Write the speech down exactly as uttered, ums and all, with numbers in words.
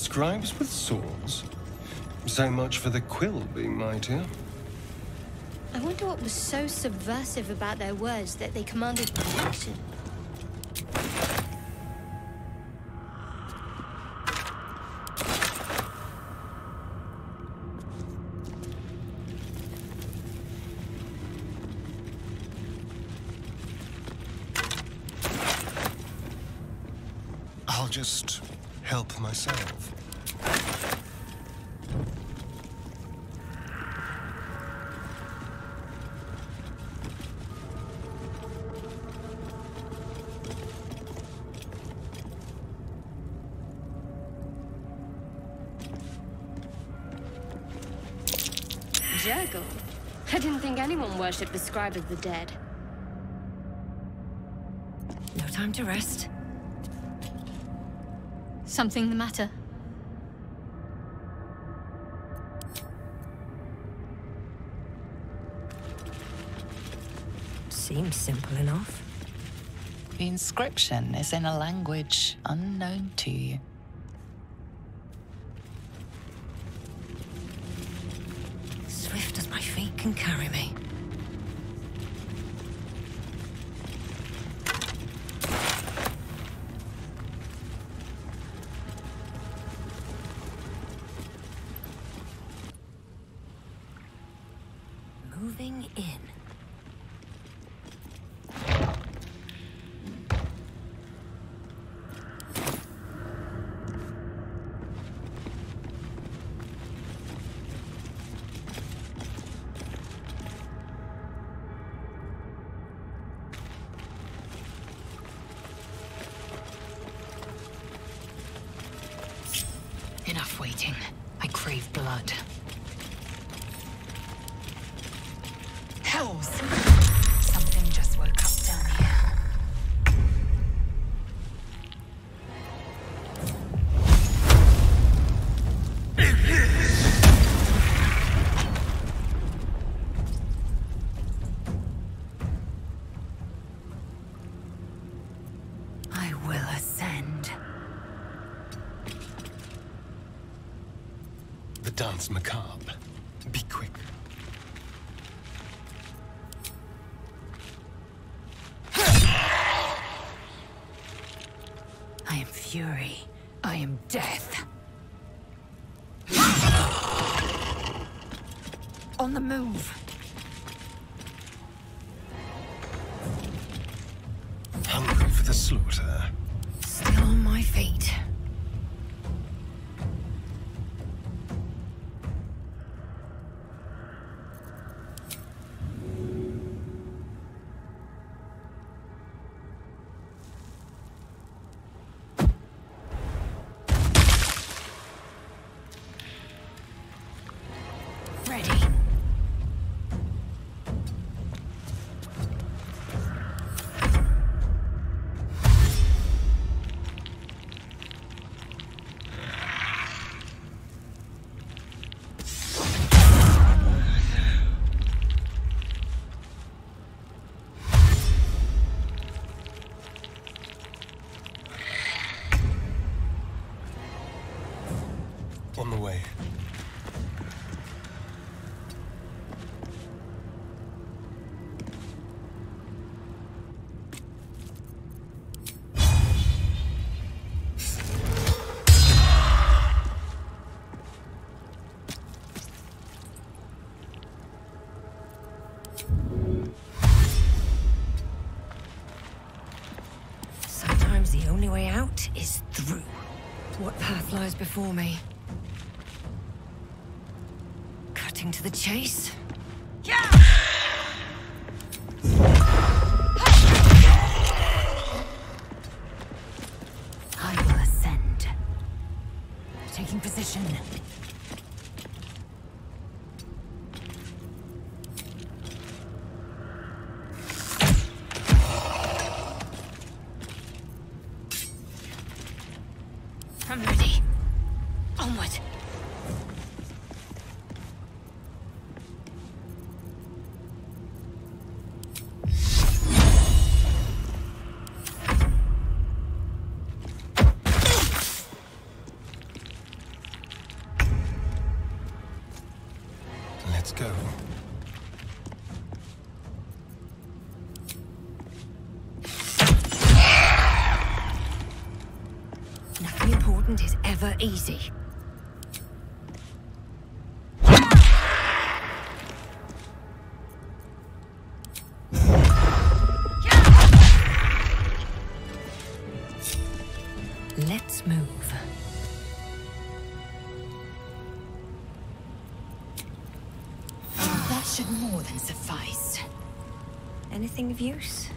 Scribes with swords? So much for the quill being mightier. I wonder what was so subversive about their words that they commanded protection. I'll just help myself. Jergal? I didn't think anyone worshipped the scribe of the dead. No time to rest. Something the matter? Seems simple enough. The inscription is in a language unknown to you. Swift as my feet can carry me. Moving in. Enough waiting. I crave blood. Hells! Something just woke up down here. I will ascend. The dance macabre. Be quick. I am fury. I am death. On the move. Hungry for the slaughter. Still on my feet. On the way. Sometimes the only way out is through. What path lies before me? To the chase. Yeah. I will ascend. Taking position. I'm ready. Onward. go. Nothing important is ever easy. Let's move. That should more than suffice. Anything of use?